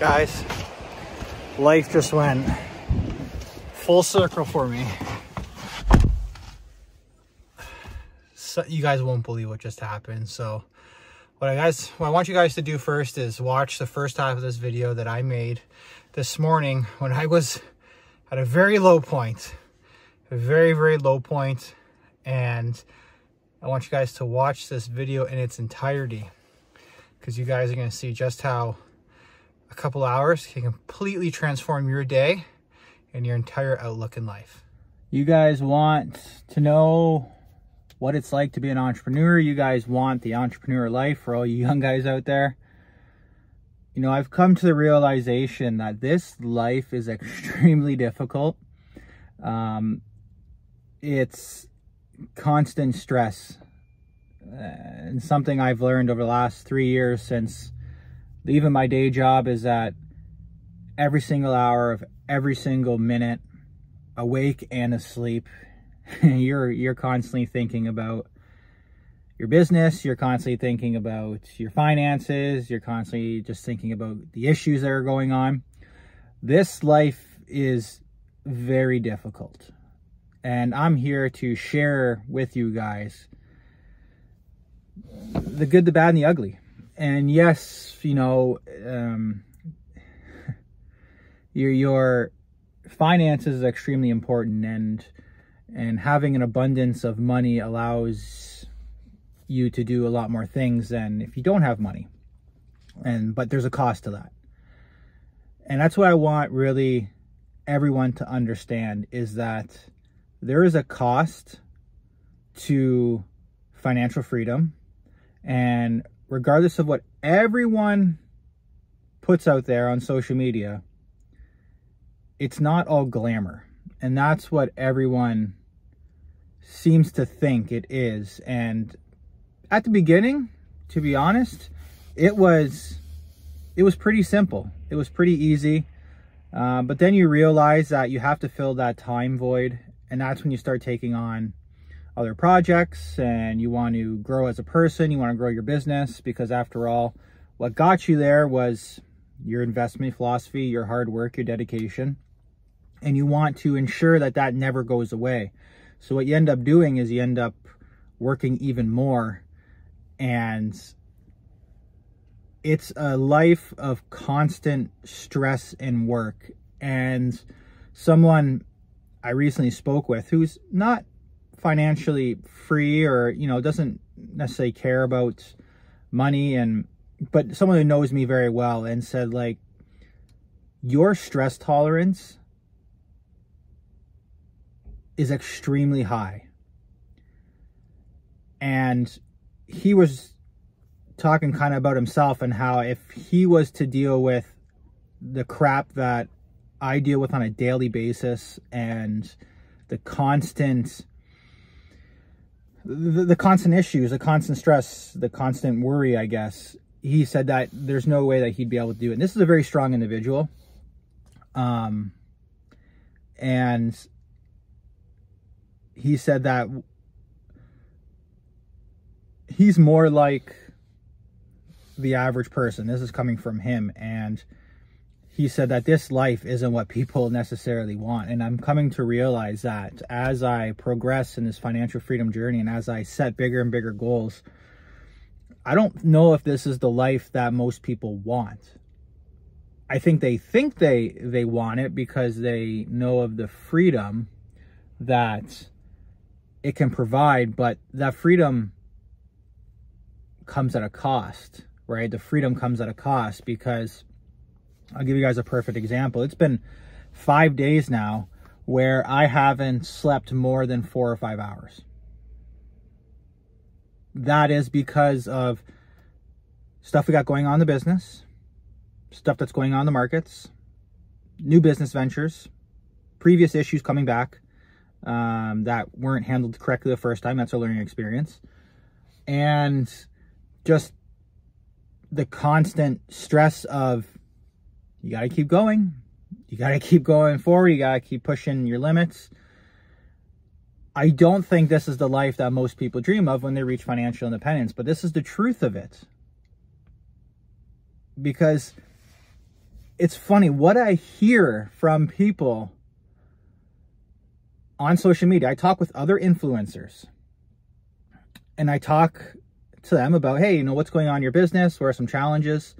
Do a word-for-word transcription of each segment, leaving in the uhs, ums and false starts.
Guys, life just went full circle for me. So you guys won't believe what just happened. So what I guys, what I want you guys to do first is watch the first half of this video that I made this morning when I was at a very low point, a very, very low point. And I want you guys to watch this video in its entirety, because you guys are going to see just how a couple hours can completely transform your day and your entire outlook in life. You guys want to know what it's like to be an entrepreneur. You guys want the entrepreneur life for all you young guys out there. You know, I've come to the realization that this life is extremely difficult. Um, it's constant stress, uh, and something I've learned over the last three years since leaving my day job is that every single hour of every single minute, awake and asleep, you're you're constantly thinking about your business, you're constantly thinking about your finances, you're constantly just thinking about the issues that are going on. This life is very difficult. And I'm here to share with you guys the good, the bad, and the ugly. And yes, you know, um, your your finances is extremely important, and and having an abundance of money allows you to do a lot more things than if you don't have money. And but there's a cost to that, and that's what I want really everyone to understand, is that there is a cost to financial freedom. And regardless of what everyone puts out there on social media, it's not all glamour. And that's what everyone seems to think it is. And at the beginning, to be honest, it was, it was pretty simple. It was pretty easy. Uh, but then you realize that you have to fill that time void. And that's when you start taking on other projects, and you want to grow as a person, you want to grow your business, because after all, what got you there was your investment philosophy, your hard work, your dedication, and you want to ensure that that never goes away. So what you end up doing is you end up working even more, and it's a life of constant stress and work. And someone I recently spoke with, who's not financially free, or, you know, doesn't necessarily care about money, and but someone who knows me very well, and said, like, your stress tolerance is extremely high. And he was talking kind of about himself, and how if he was to deal with the crap that I deal with on a daily basis, and the constant, the, the constant issues, the constant stress, the constant worry, I guess, he said that there's no way that he'd be able to do it. And this is a very strong individual. Um, and he said that he's more like the average person. This is coming from him. And he said that this life isn't what people necessarily want. And I'm coming to realize that as I progress in this financial freedom journey, and as I set bigger and bigger goals, I don't know if this is the life that most people want. I think they think they, they want it because they know of the freedom that it can provide, but that freedom comes at a cost, right? The freedom comes at a cost, because I'll give you guys a perfect example. It's been five days now where I haven't slept more than four or five hours. That is because of stuff we got going on in the business, stuff that's going on in the markets, new business ventures, previous issues coming back um, that weren't handled correctly the first time. That's a learning experience. And just the constant stress of, you got to keep going. You got to keep going forward. You got to keep pushing your limits. I don't think this is the life that most people dream of when they reach financial independence, but this is the truth of it. Because it's funny what I hear from people on social media. I talk with other influencers and I talk to them about, hey, you know, what's going on in your business? What are some challenges?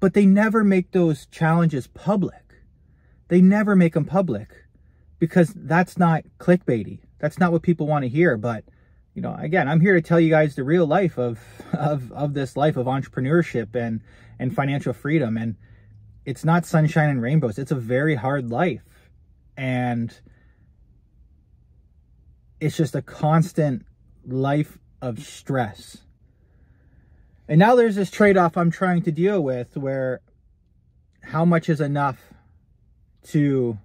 But they never make those challenges public. They never make them public because that's not clickbaity. That's not what people want to hear. But, you know, again, I'm here to tell you guys the real life of, of, of this life of entrepreneurship and, and financial freedom. And it's not sunshine and rainbows. It's a very hard life. And it's just a constant life of stress. And now there's this trade-off I'm trying to deal with, where how much is enough to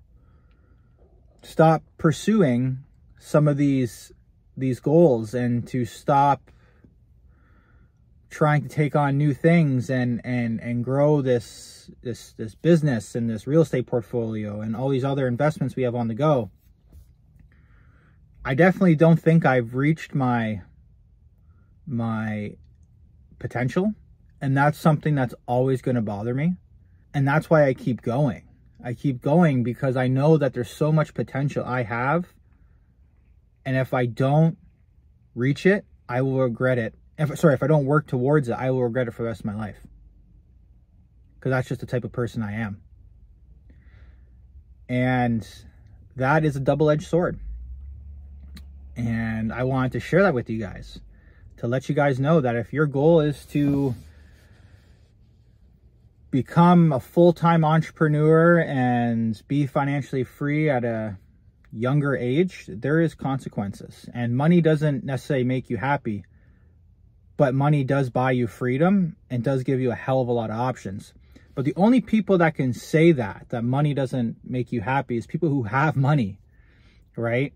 stop pursuing some of these these goals and to stop trying to take on new things and and and grow this this this business and this real estate portfolio and all these other investments we have on the go. I definitely don't think I've reached my my potential, and that's something that's always going to bother me, and that's why I keep going. I keep going because I know that there's so much potential I have, and if I don't reach it, I will regret it. If, sorry, if I don't work towards it, I will regret it for the rest of my life, because that's just the type of person I am. And that is a double-edged sword, and I wanted to share that with you guys, to let you guys know that if your goal is to become a full-time entrepreneur and be financially free at a younger age, there is consequences. And money doesn't necessarily make you happy, but money does buy you freedom and does give you a hell of a lot of options. But the only people that can say that, that money doesn't make you happy, is people who have money, right?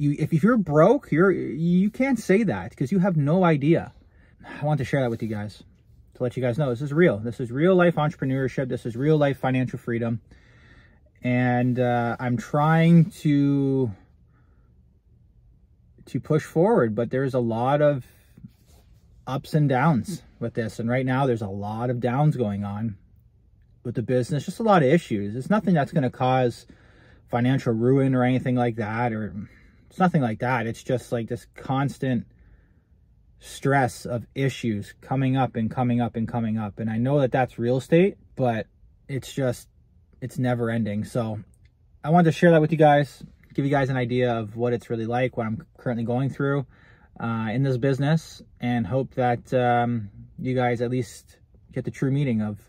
You, if, if you're broke, you're, you can't say that because you have no idea. I want to share that with you guys, to let you guys know this is real. This is real life entrepreneurship. This is real life financial freedom. And uh, I'm trying to, to push forward, but there's a lot of ups and downs with this. And right now there's a lot of downs going on with the business, just a lot of issues. It's nothing that's going to cause financial ruin or anything like that, or it's nothing like that. It's just like this constant stress of issues coming up and coming up and coming up. And I know that that's real estate, but it's just, it's never ending. So I wanted to share that with you guys, give you guys an idea of what it's really like, what I'm currently going through uh, in this business, and hope that um, you guys at least get the true meaning of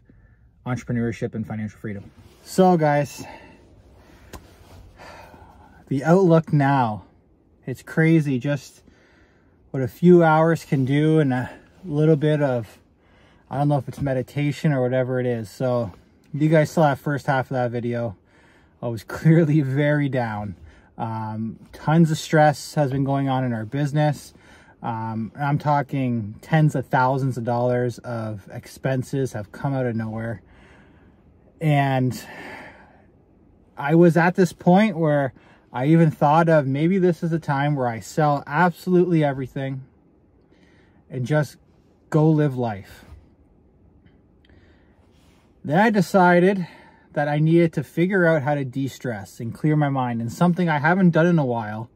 entrepreneurship and financial freedom. So guys, the outlook now, it's crazy just what a few hours can do, and a little bit of, I don't know if it's meditation or whatever it is. So you guys saw that first half of that video. I was clearly very down. Um, tons of stress has been going on in our business. Um, I'm talking tens of thousands of dollars of expenses have come out of nowhere. And I was at this point where I even thought of, maybe this is a time where I sell absolutely everything and just go live life. Then I decided that I needed to figure out how to de-stress and clear my mind, and something I haven't done in a while,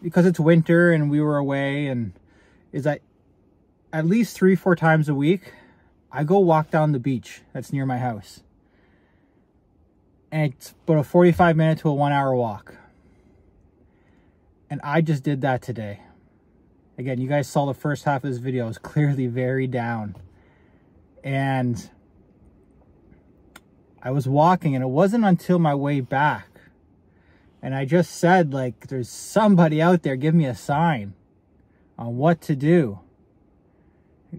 because it's winter and we were away, and is that at least three, four times a week, I go walk down the beach that's near my house. And it's about a forty-five minute to a one hour walk. And I just did that today. Again, you guys saw the first half of this video. I was clearly very down. And I was walking, and it wasn't until my way back. And I just said, like, there's somebody out there, give me a sign on what to do.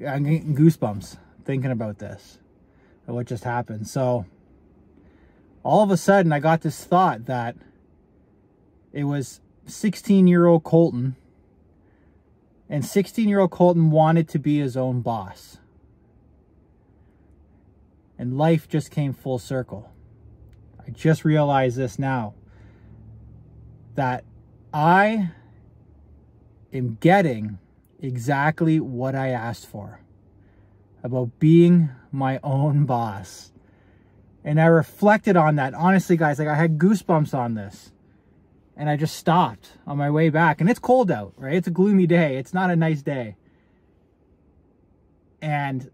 I'm getting goosebumps thinking about this, and what just happened. So all of a sudden, I got this thought that it was sixteen-year-old Colton, and sixteen-year-old Colton wanted to be his own boss. And life just came full circle. I just realized this now, that I am getting exactly what I asked for about being my own boss. And I reflected on that. Honestly, guys, like I had goosebumps on this. And I just stopped on my way back. And it's cold out, right? It's a gloomy day. It's not a nice day. And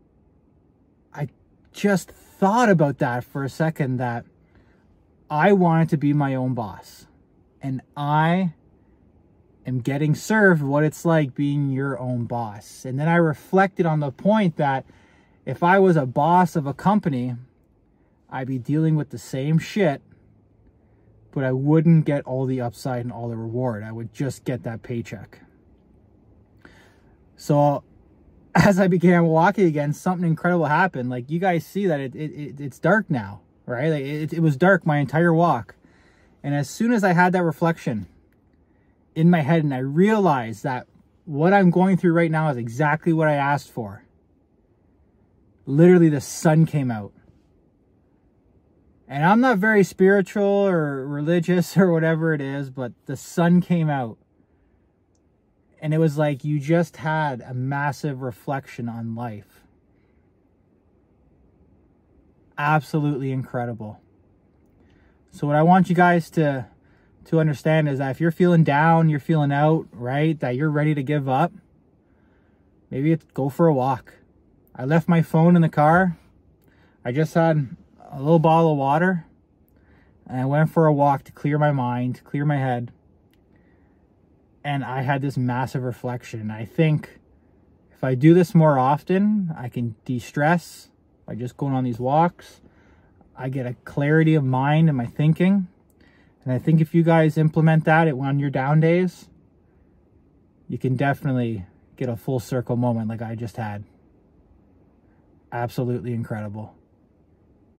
I just thought about that for a second, that I wanted to be my own boss. And I am getting served what it's like being your own boss. And then I reflected on the point that if I was a boss of a company, I'd be dealing with the same shit, but I wouldn't get all the upside and all the reward. I would just get that paycheck. So as I began walking again, something incredible happened. Like you guys see that it, it, it it's dark now, right? Like it, it was dark my entire walk. And as soon as I had that reflection in my head and I realized that what I'm going through right now is exactly what I asked for, literally the sun came out. And I'm not very spiritual or religious or whatever it is, but the sun came out. And it was like you just had a massive reflection on life. Absolutely incredible. So what I want you guys to, to understand is that if you're feeling down, you're feeling out, right? That you're ready to give up. Maybe it's go for a walk. I left my phone in the car. I just had a little bottle of water, and I went for a walk to clear my mind, to clear my head. And I had this massive reflection. I think if I do this more often, I can de-stress by just going on these walks. I get a clarity of mind in my thinking. And I think if you guys implement that on your down days, you can definitely get a full circle moment like I just had. Absolutely incredible.